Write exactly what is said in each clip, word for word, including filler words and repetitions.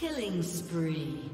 Killing spree.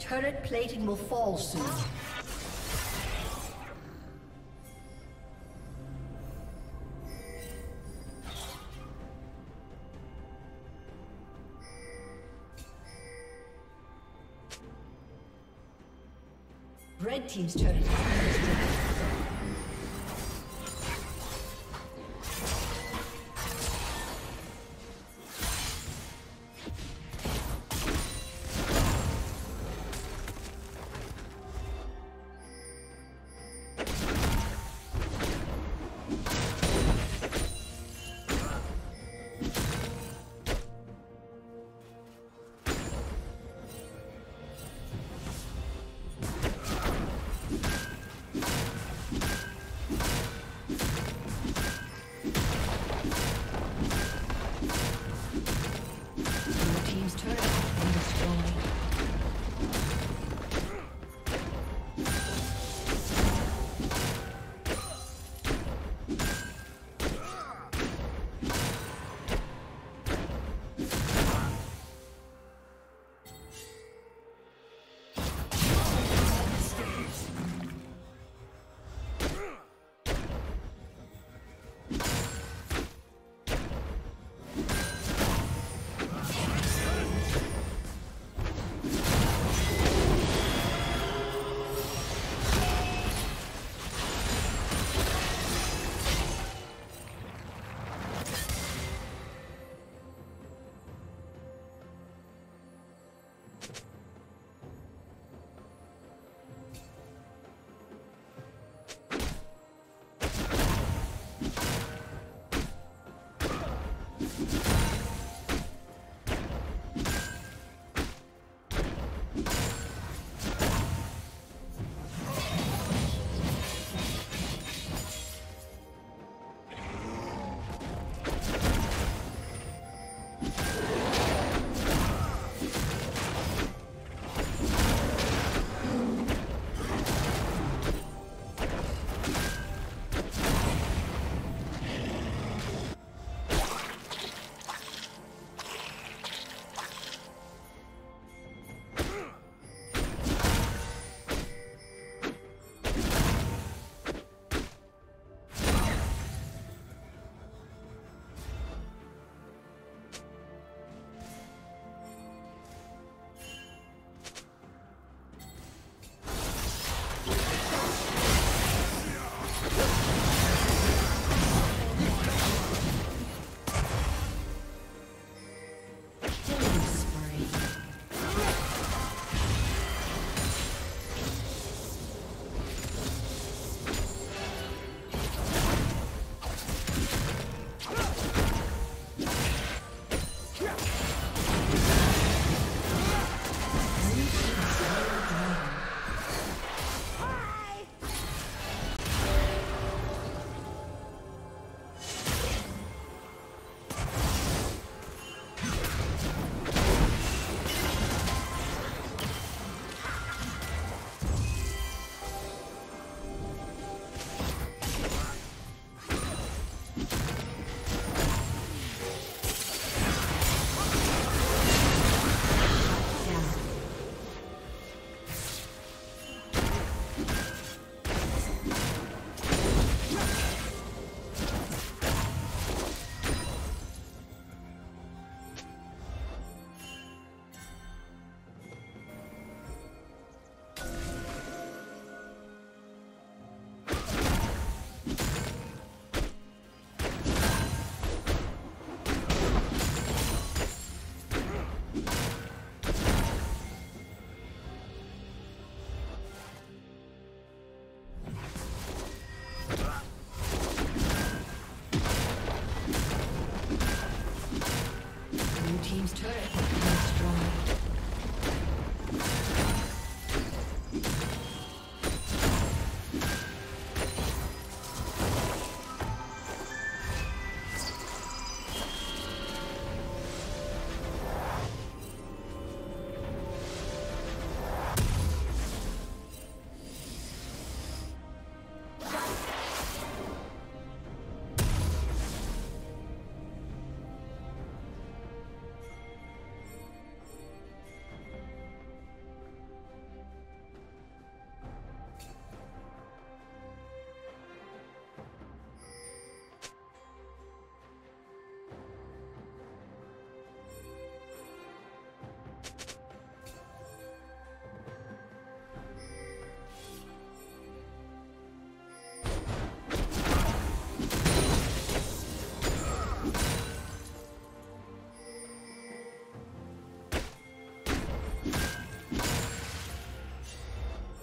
Turret plating will fall soon. Red team's turret has been destroyed.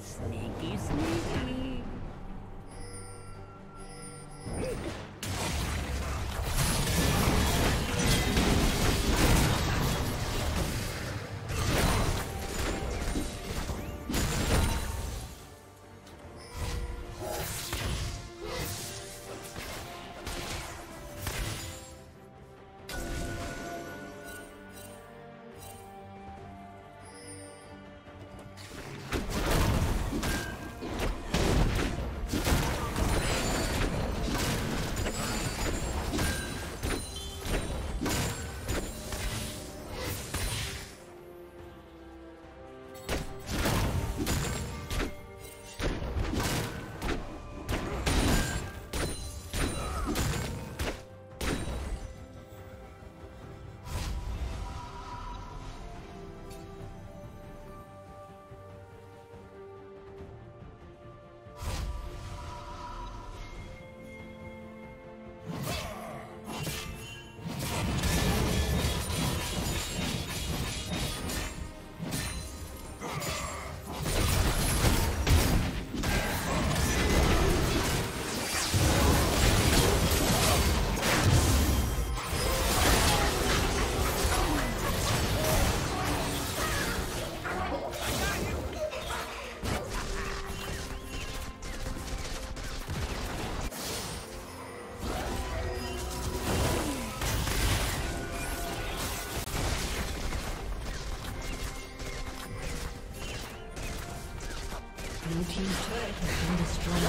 Sneaky, sneaky. Blue team's turret has been destroyed.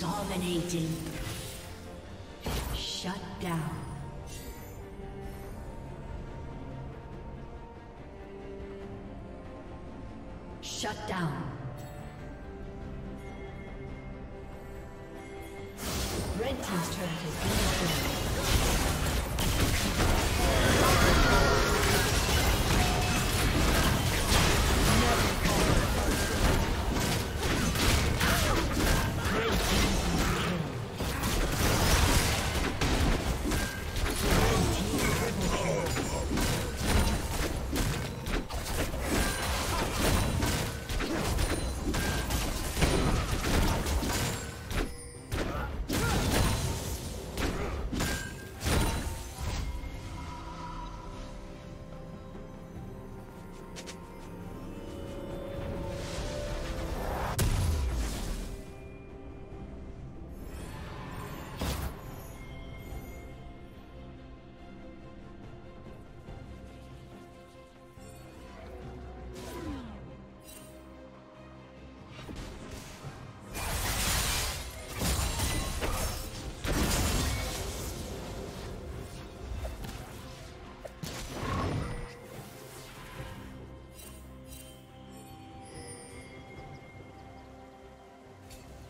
Dominating. Shut down. Shut down. Red team's turret has been destroyed.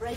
Red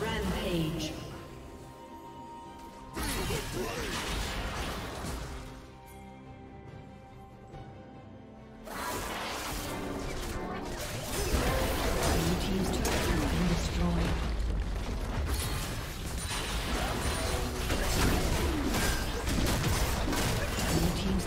Rampage. Blue team's turret has been destroyed. Blue team's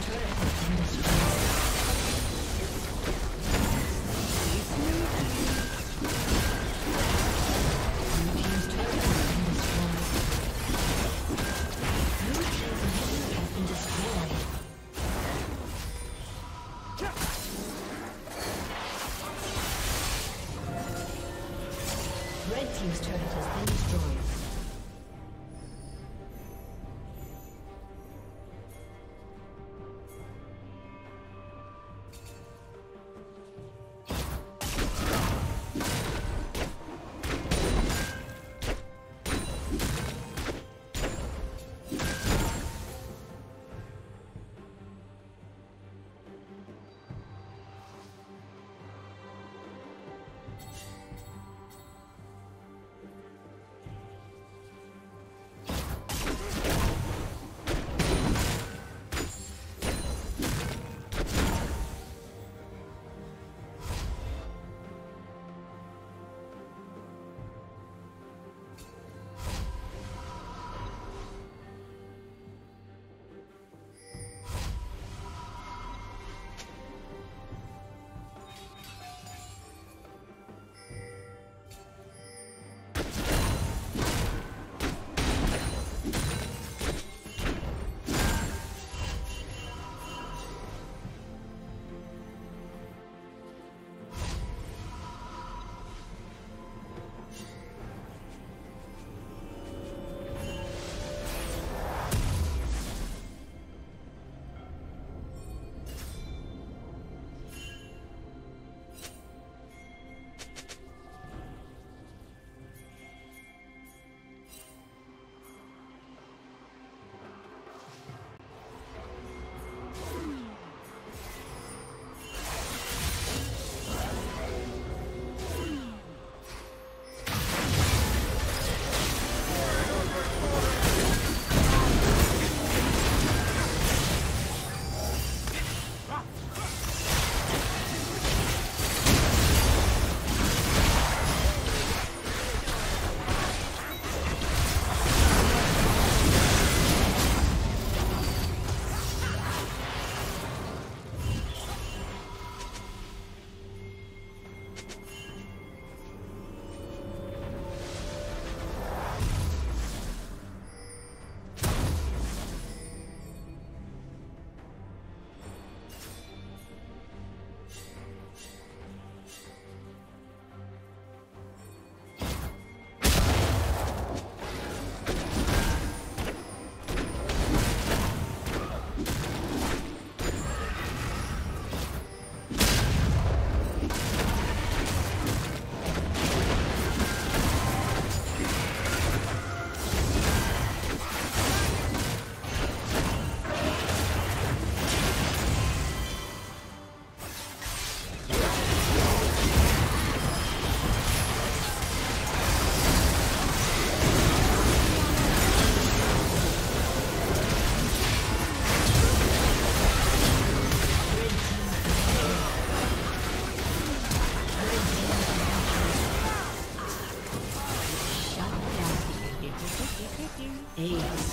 Aced.